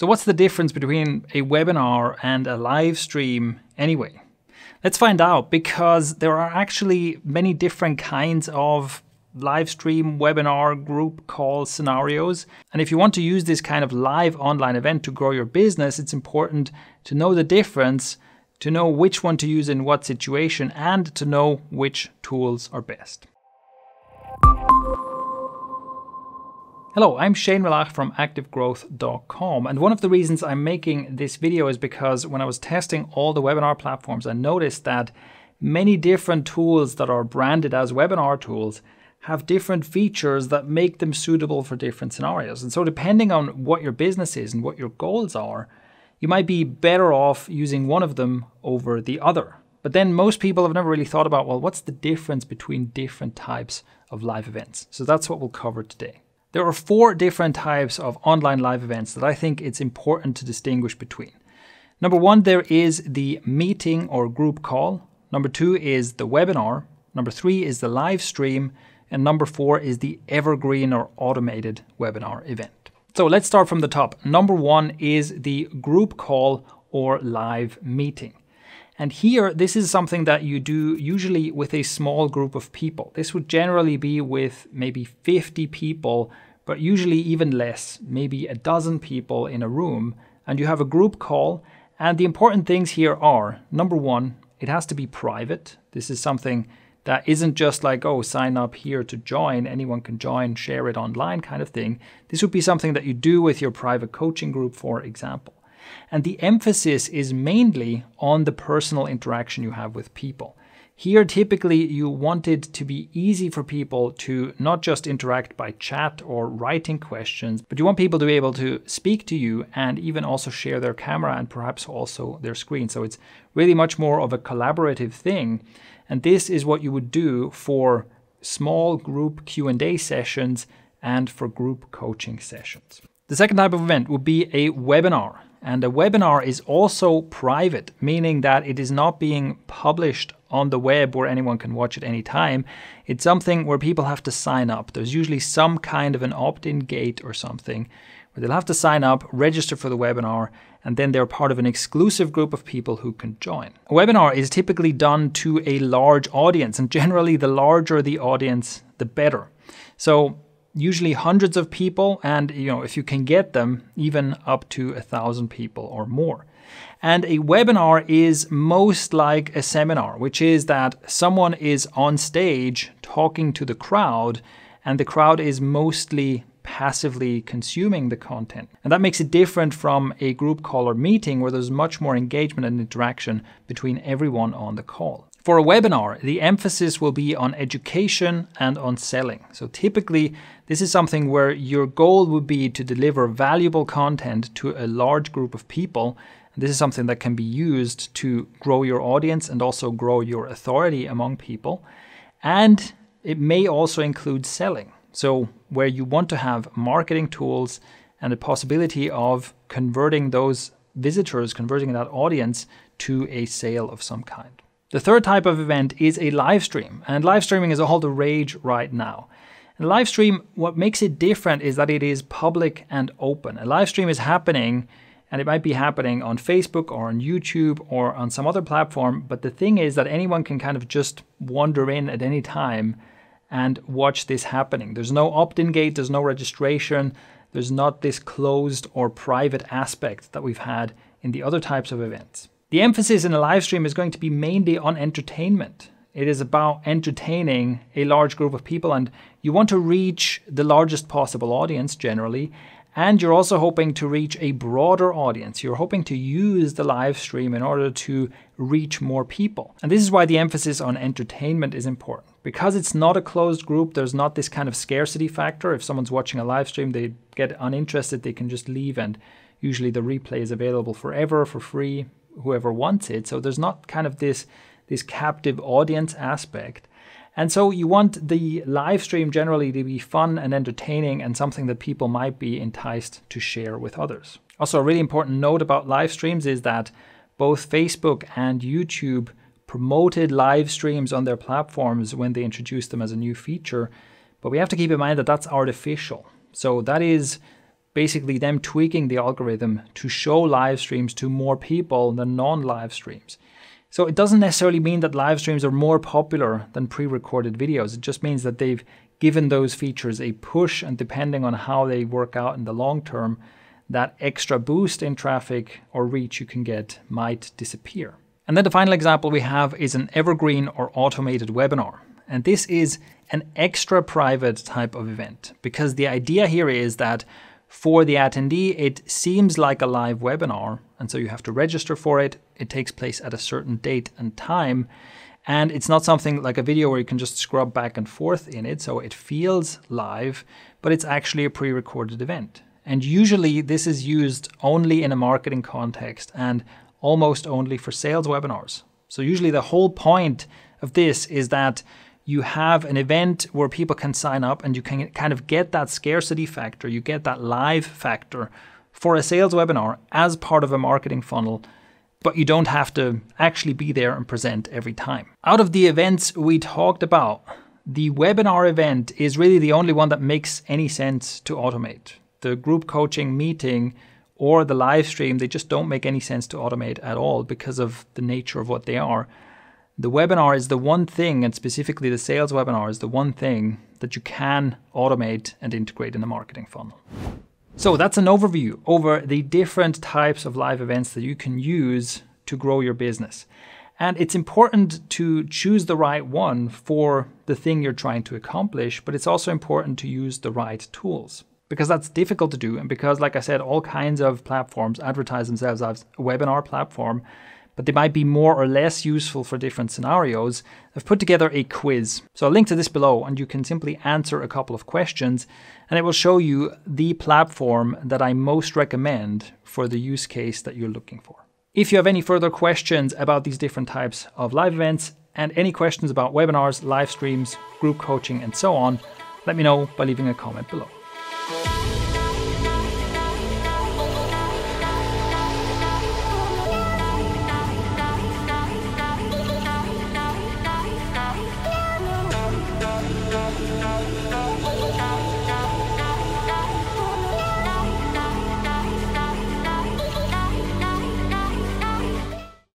So what's the difference between a webinar and a live stream anyway? Let's find out, because there are actually many different kinds of live stream, webinar, group call scenarios. And if you want to use this kind of live online event to grow your business, it's important to know the difference, to know which one to use in what situation, and to know which tools are best. Hello, I'm Shane Melaugh from ActiveGrowth.com, and one of the reasons I'm making this video is because when I was testing all the webinar platforms, I noticed that many different tools that are branded as webinar tools have different features that make them suitable for different scenarios. And so depending on what your business is and what your goals are, you might be better off using one of them over the other. But then most people have never really thought about, well, what's the difference between different types of live events? So that's what we'll cover today. There are four different types of online live events that I think it's important to distinguish between. Number one, there is the meeting or group call. Number two is the webinar. Number three is the live stream. And number four is the evergreen or automated webinar event. So let's start from the top. Number one is the group call or live meeting. And here, this is something that you do usually with a small group of people. This would generally be with maybe 50 people, but usually even less, maybe a dozen people in a room. And you have a group call. And the important things here are, number one, it has to be private. This is something that isn't just like, oh, sign up here to join, anyone can join, share it online kind of thing. This would be something that you do with your private coaching group, for example. And the emphasis is mainly on the personal interaction you have with people. Here, typically, you want it to be easy for people to not just interact by chat or writing questions, but you want people to be able to speak to you and even also share their camera and perhaps also their screen. So it's really much more of a collaborative thing. And this is what you would do for small group Q&A sessions and for group coaching sessions. The second type of event would be a webinar. And a webinar is also private, meaning that it is not being published on the web where anyone can watch at any time. It's something where people have to sign up. There's usually some kind of an opt-in gate or something where they'll have to sign up, register for the webinar, and then they're part of an exclusive group of people who can join. A webinar is typically done to a large audience, and generally the larger the audience, the better. So usually hundreds of people, and if you can get them, even up to 1,000 people or more. And a webinar is most like a seminar, which is that someone is on stage talking to the crowd, and the crowd is mostly passively consuming the content. And that makes it different from a group call or meeting where there's much more engagement and interaction between everyone on the call. For a webinar, the emphasis will be on education and on selling. So typically, this is something where your goal would be to deliver valuable content to a large group of people. And this is something that can be used to grow your audience and also grow your authority among people. And it may also include selling. So where you want to have marketing tools and the possibility of converting those visitors, converting that audience to a sale of some kind. The third type of event is a live stream, and live streaming is all the rage right now. And live stream, what makes it different is that it is public and open. A live stream is happening, and it might be happening on Facebook or on YouTube or on some other platform, but the thing is that anyone can kind of just wander in at any time and watch this happening. There's no opt-in gate, there's no registration, there's not this closed or private aspect that we've had in the other types of events. The emphasis in a live stream is going to be mainly on entertainment. It is about entertaining a large group of people, and you want to reach the largest possible audience generally, and you're also hoping to reach a broader audience. You're hoping to use the live stream in order to reach more people. And this is why the emphasis on entertainment is important. Because it's not a closed group, there's not this kind of scarcity factor. If someone's watching a live stream, they get uninterested, they can just leave, and usually the replay is available forever for free, whoever wants it. So there's not kind of this captive audience aspect. And so you want the live stream generally to be fun and entertaining and something that people might be enticed to share with others. Also, a really important note about live streams is that both Facebook and YouTube promoted live streams on their platforms when they introduced them as a new feature. But we have to keep in mind that that's artificial. So that is basically them tweaking the algorithm to show live streams to more people than non-live streams. So it doesn't necessarily mean that live streams are more popular than pre-recorded videos. It just means that they've given those features a push, and depending on how they work out in the long term, that extra boost in traffic or reach you can get might disappear. And then the final example we have is an evergreen or automated webinar. And this is an extra private type of event, because the idea here is that for the attendee, it seems like a live webinar, and so you have to register for it. It takes place at a certain date and time, and it's not something like a video where you can just scrub back and forth in it, so it feels live, but it's actually a pre-recorded event. And usually this is used only in a marketing context and almost only for sales webinars. So usually the whole point of this is that you have an event where people can sign up and you can kind of get that scarcity factor, you get that live factor for a sales webinar as part of a marketing funnel, but you don't have to actually be there and present every time. Out of the events we talked about, the webinar event is really the only one that makes any sense to automate. The group coaching meeting or the live stream, they just don't make any sense to automate at all because of the nature of what they are. The webinar is the one thing, and specifically the sales webinar is the one thing that you can automate and integrate in the marketing funnel. So that's an overview over the different types of live events that you can use to grow your business. And it's important to choose the right one for the thing you're trying to accomplish, but it's also important to use the right tools, because that's difficult to do, and because, like I said, all kinds of platforms advertise themselves as a webinar platform, but they might be more or less useful for different scenarios. I've put together a quiz. So I'll link to this below, and you can simply answer a couple of questions, and it will show you the platform that I most recommend for the use case that you're looking for. If you have any further questions about these different types of live events, and any questions about webinars, live streams, group coaching, and so on, let me know by leaving a comment below.